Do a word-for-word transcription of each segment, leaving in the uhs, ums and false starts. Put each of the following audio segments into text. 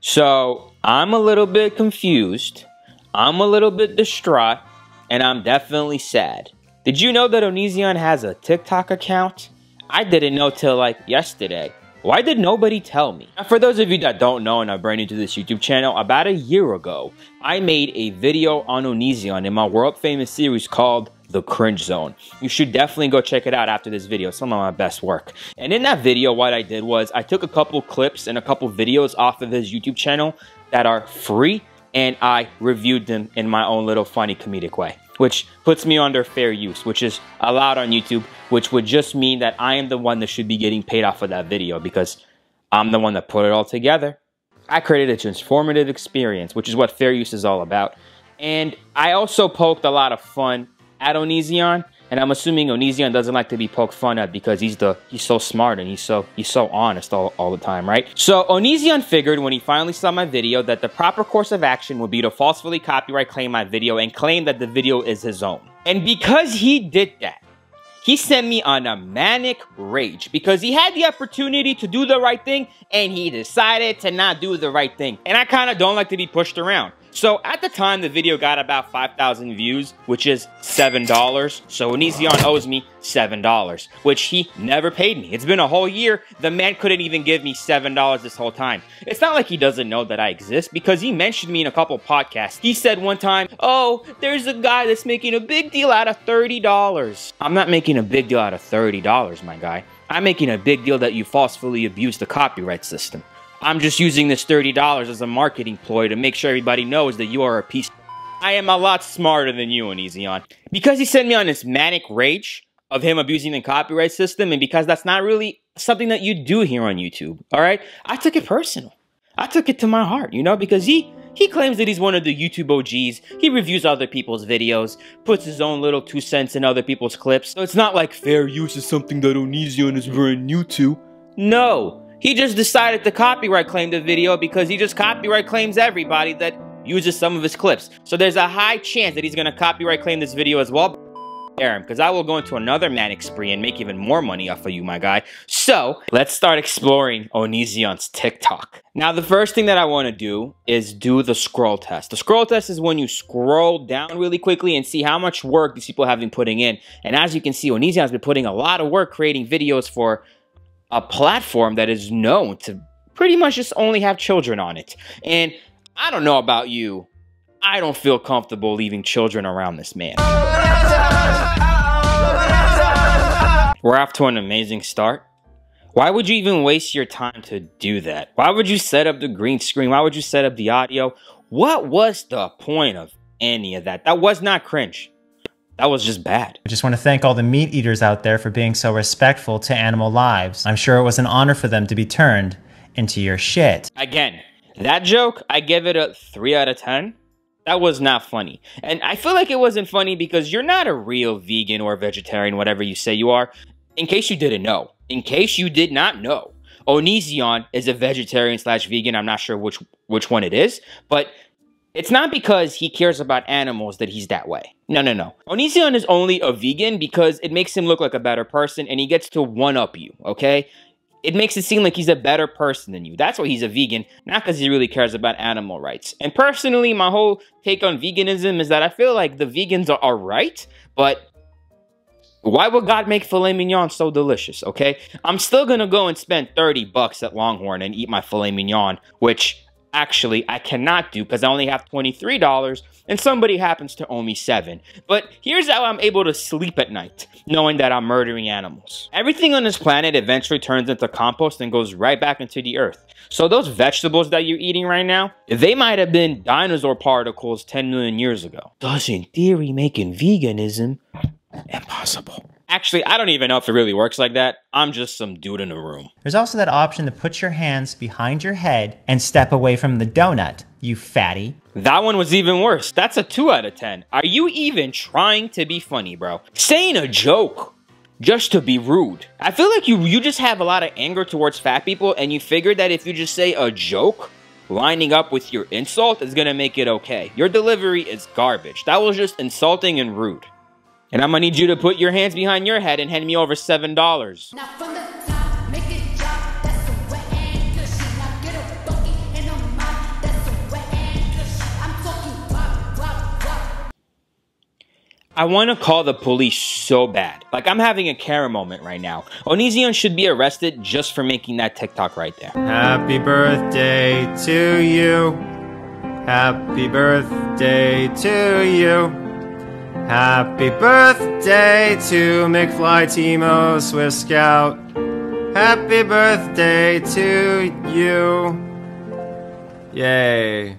So I'm a little bit confused, I'm a little bit distraught, and I'm definitely sad. Did you know that Onision has a TikTok account? I didn't know till like yesterday. Why did nobody tell me? Now, for those of you that don't know and are brand new to this YouTube channel, about a year ago, I made a video on Onision in my world famous series called The Cringe Zone. You should definitely go check it out after this video. Some of my best work. And in that video, what I did was I took a couple clips and a couple videos off of his YouTube channel that are free, and I reviewed them in my own little funny comedic way, which puts me under fair use, which is allowed on YouTube, which would just mean that I am the one that should be getting paid off of that video because I'm the one that put it all together. I created a transformative experience, which is what fair use is all about. And I also poked a lot of fun at Onision, and I'm assuming Onision doesn't like to be poked fun at because he's the he's so smart and he's so he's so honest all, all the time, right? So Onision figured when he finally saw my video that the proper course of action would be to falsely copyright claim my video and claim that the video is his own. And because he did that, he sent me on a manic rage because he had the opportunity to do the right thing and he decided to not do the right thing. And I kind of don't like to be pushed around. So at the time, the video got about five thousand views, which is seven dollars. So Onision owes me seven dollars, which he never paid me. It's been a whole year. The man couldn't even give me seven dollars this whole time. It's not like he doesn't know that I exist because he mentioned me in a couple podcasts. He said one time, oh, there's a guy that's making a big deal out of thirty dollars. I'm not making a big deal out of thirty dollars, my guy. I'm making a big deal that you falsely abused the copyright system. I'm just using this thirty dollars as a marketing ploy to make sure everybody knows that you are a piece of I am a lot smarter than you, Onision. Because he sent me on this manic rage of him abusing the copyright system, and because that's not really something that you do here on YouTube, all right? I took it personal. I took it to my heart, you know, because he, he claims that he's one of the YouTube O Gs. He reviews other people's videos, puts his own little two cents in other people's clips. So it's not like fair use is something that Onision is brand new to. No. He just decided to copyright claim the video because he just copyright claims everybody that uses some of his clips. So there's a high chance that he's gonna copyright claim this video as well, Aaron, because I will go into another manic spree and make even more money off of you, my guy. So let's start exploring Onision's TikTok. Now, the first thing that I wanna do is do the scroll test. The scroll test is when you scroll down really quickly and see how much work these people have been putting in. And as you can see, Onision has been putting a lot of work creating videos for a platform that is known to pretty much just only have children on it. And I don't know about you, I don't feel comfortable leaving children around this man. We're off to an amazing start. Why would you even waste your time to do that? Why would you set up the green screen? Why would you set up the audio? What was the point of any of that? That was not cringe. That was just bad. I just want to thank all the meat eaters out there for being so respectful to animal lives. I'm sure it was an honor for them to be turned into your shit. Again, that joke, I give it a three out of ten. That was not funny. And I feel like it wasn't funny because you're not a real vegan or vegetarian, whatever you say you are. In case you didn't know, in case you did not know, Onision is a vegetarian slash vegan. I'm not sure which, which one it is, but it's not because he cares about animals that he's that way. No, no, no. Onision is only a vegan because it makes him look like a better person and he gets to one-up you, okay? It makes it seem like he's a better person than you. That's why he's a vegan, not because he really cares about animal rights. And personally, my whole take on veganism is that I feel like the vegans are all right, but why would God make filet mignon so delicious, okay? I'm still gonna go and spend thirty bucks at Longhorn and eat my filet mignon, which actually, I cannot do because I only have twenty-three dollars and somebody happens to owe me seven. But here's how I'm able to sleep at night, knowing that I'm murdering animals. Everything on this planet eventually turns into compost and goes right back into the earth. So those vegetables that you're eating right now, they might have been dinosaur particles ten million years ago. Thus, in theory, making veganism impossible. Actually, I don't even know if it really works like that. I'm just some dude in a room. There's also that option to put your hands behind your head and step away from the donut, you fatty. That one was even worse. That's a two out of ten. Are you even trying to be funny, bro? Saying a joke just to be rude. I feel like you, you just have a lot of anger towards fat people and you figure that if you just say a joke, lining up with your insult is gonna make it okay. Your delivery is garbage. That was just insulting and rude. And I'm gonna need you to put your hands behind your head and hand me over seven dollars. I want to call the police so bad. Like, I'm having a Kara moment right now. Onision should be arrested just for making that TikTok right there. Happy birthday to you. Happy birthday to you. Happy birthday to McFly, Timo, Swiss Scout. Happy birthday to you. Yay.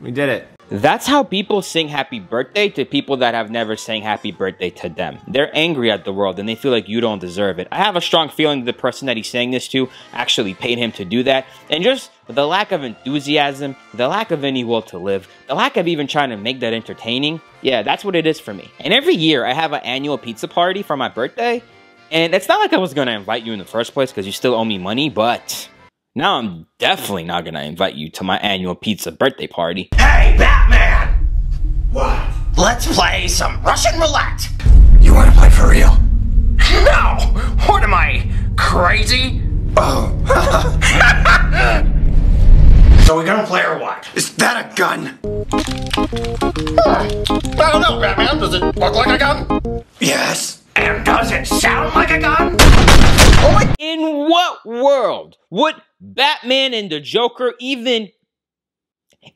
We did it. That's how people sing happy birthday to people that have never sang happy birthday to them. They're angry at the world and they feel like you don't deserve it. I have a strong feeling the person that he's saying this to actually paid him to do that. And just the lack of enthusiasm, the lack of any will to live, the lack of even trying to make that entertaining. Yeah, that's what it is for me. And every year I have an annual pizza party for my birthday. And it's not like I was going to invite you in the first place because you still owe me money, but... now I'm definitely not gonna invite you to my annual pizza birthday party. Hey, Batman! What? Let's play some Russian roulette! You wanna play for real? No! What am I, crazy? Oh. So we gonna play or what? Is that a gun? Huh. I don't know, Batman. Does it look like a gun? Yes. And does it sound like a gun? Oh my- in what world would Batman and the Joker even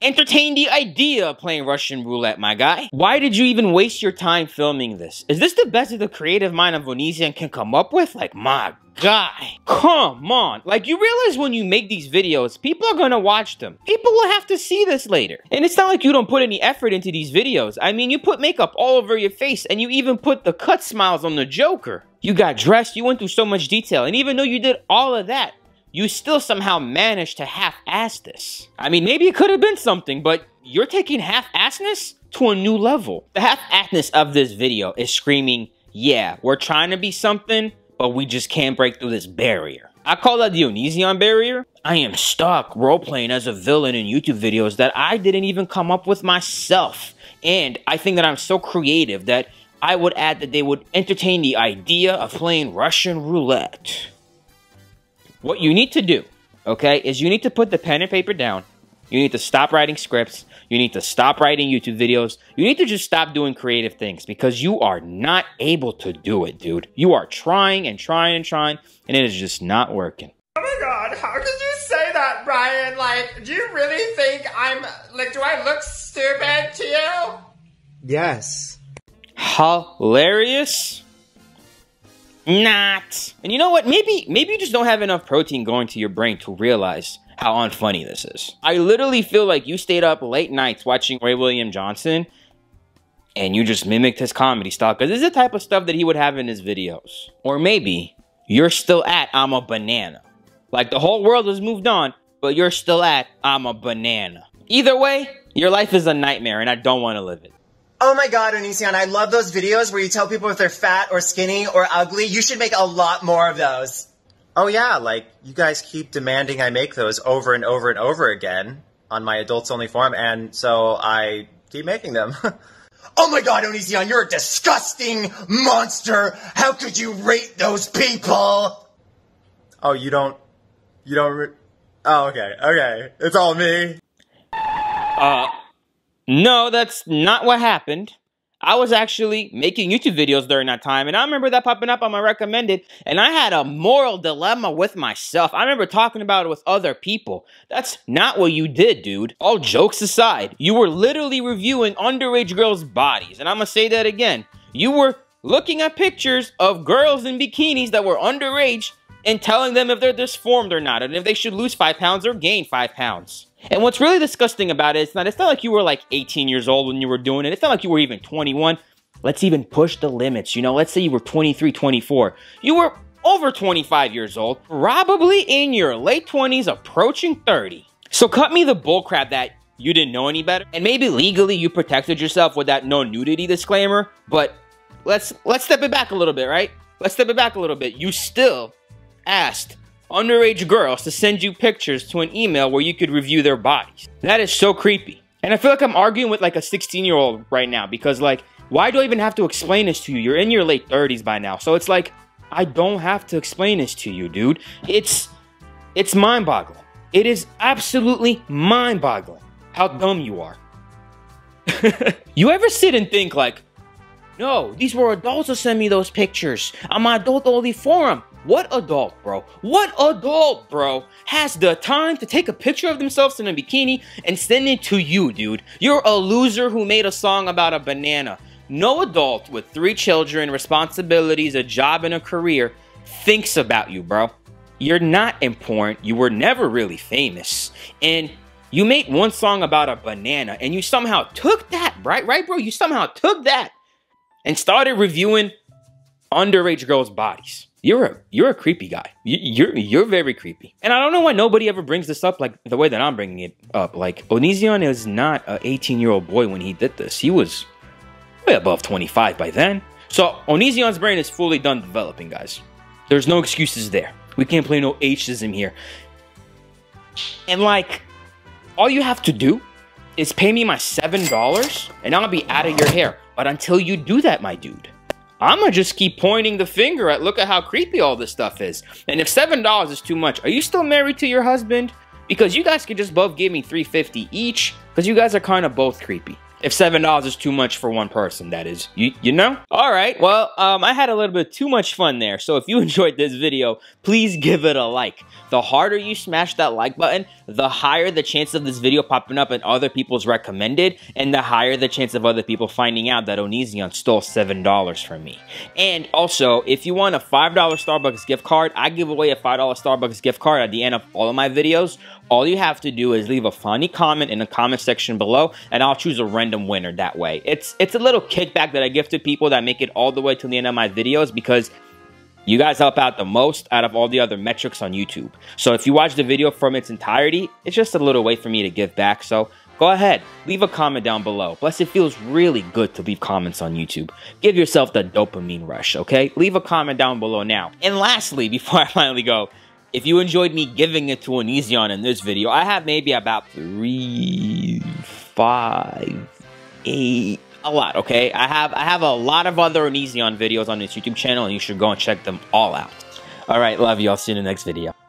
entertain the idea of playing Russian roulette, my guy? Why did you even waste your time filming this? Is this the best of the creative mind of Onision can come up with? Like, my guy, come on. Like, you realize when you make these videos, people are gonna watch them. People will have to see this later. And it's not like you don't put any effort into these videos. I mean, you put makeup all over your face and you even put the cut smiles on the Joker. You got dressed, you went through so much detail, and even though you did all of that, you still somehow managed to half-ass this. I mean, maybe it could have been something, but you're taking half-assness to a new level. The half-assness of this video is screaming, yeah, we're trying to be something, but we just can't break through this barrier. I call that the Onision barrier. I am stuck role-playing as a villain in YouTube videos that I didn't even come up with myself. And I think that I'm so creative that I would add that they would entertain the idea of playing Russian roulette. What you need to do, okay, is you need to put the pen and paper down. You need to stop writing scripts. You need to stop writing YouTube videos. You need to just stop doing creative things because you are not able to do it, dude. You are trying and trying and trying, and it is just not working. Oh my God, how could you say that, Brian? Like, do you really think I'm, like, do I look stupid to you? Yes. Hilarious? Not. And you know what? Maybe, maybe you just don't have enough protein going to your brain to realize how unfunny this is. I literally feel like you stayed up late nights watching Ray William Johnson and you just mimicked his comedy style because this is the type of stuff that he would have in his videos. Or maybe you're still at I'm a banana. Like, the whole world has moved on, but you're still at I'm a banana. Either way, your life is a nightmare and I don't want to live it. Oh my God, Onision, I love those videos where you tell people if they're fat or skinny or ugly. You should make a lot more of those. Oh yeah, like, you guys keep demanding I make those over and over and over again on my adults-only form, and so I keep making them. Oh my God, Onision, you're a disgusting monster! How could you rate those people? Oh, you don't... you don't... Re oh, okay, okay. It's all me. Uh... No, that's not what happened. I was actually making YouTube videos during that time, and I remember that popping up on my recommended, and I had a moral dilemma with myself. I remember talking about it with other people. That's not what you did, dude. All jokes aside, you were literally reviewing underage girls' bodies, and I'm gonna say that again. You were looking at pictures of girls in bikinis that were underage and telling them if they're disformed or not, and if they should lose five pounds or gain five pounds. And what's really disgusting about it is not, it's not like you were like eighteen years old when you were doing it. It's not like you were even twenty-one. Let's even push the limits. You know, let's say you were twenty-three, twenty-four. You were over twenty-five years old, probably in your late twenties, approaching thirty. So cut me the bullcrap that you didn't know any better. And maybe legally you protected yourself with that no nudity disclaimer, but let's, let's step it back a little bit, right? Let's step it back a little bit. You still asked underage girls to send you pictures to an email where you could review their bodies. That is so creepy. And I feel like I'm arguing with like a sixteen year old right now because, like, why do I even have to explain this to you? You're in your late thirties by now. So it's like, I don't have to explain this to you, dude. It's, it's mind boggling. It is absolutely mind boggling how dumb you are. You ever sit and think like, No, these were adults that sent me those pictures on my adult-only forum. What adult, bro? What adult, bro, has the time to take a picture of themselves in a bikini and send it to you, dude? You're a loser who made a song about a banana. No adult with three children, responsibilities, a job, and a career thinks about you, bro. You're not important. You were never really famous. And you made one song about a banana and you somehow took that, right? Right, bro? You somehow took that and started reviewing underage girls' bodies. You're a, you're a creepy guy. You, you're, you're very creepy. And I don't know why nobody ever brings this up like the way that I'm bringing it up. Like, Onision is not an eighteen-year-old boy when he did this. He was way above twenty-five by then. So Onision's brain is fully done developing, guys. There's no excuses there. We can't play no ageism here. And like, all you have to do is pay me my seven dollars and I'll be out of your hair. But until you do that, my dude, I'm gonna just keep pointing the finger at look at how creepy all this stuff is. And if seven dollars is too much, are you still married to your husband? Because you guys could just both give me three fifty each because you guys are kind of both creepy. If seven dollars is too much for one person, that is, you, you know? All right, well, um, I had a little bit too much fun there. So if you enjoyed this video, please give it a like. The harder you smash that like button, the higher the chance of this video popping up in other people's recommended, and the higher the chance of other people finding out that Onision stole seven dollars from me. And also, if you want a five dollar Starbucks gift card, I give away a five dollar Starbucks gift card at the end of all of my videos. All you have to do is leave a funny comment in the comment section below, and I'll choose a random winner that way. It's it's a little kickback that I give to people that make it all the way to the end of my videos because you guys help out the most out of all the other metrics on YouTube. So if you watch the video from its entirety, it's just a little way for me to give back. So go ahead, leave a comment down below. Plus, it feels really good to leave comments on YouTube. Give yourself the dopamine rush, okay? Leave a comment down below now. And lastly, before I finally go, if you enjoyed me giving it to Onision in this video, I have maybe about three, five, eight, a lot, okay? I have I have a lot of other Onision videos on this YouTube channel, and you should go and check them all out. All right, love you. I'll see you in the next video.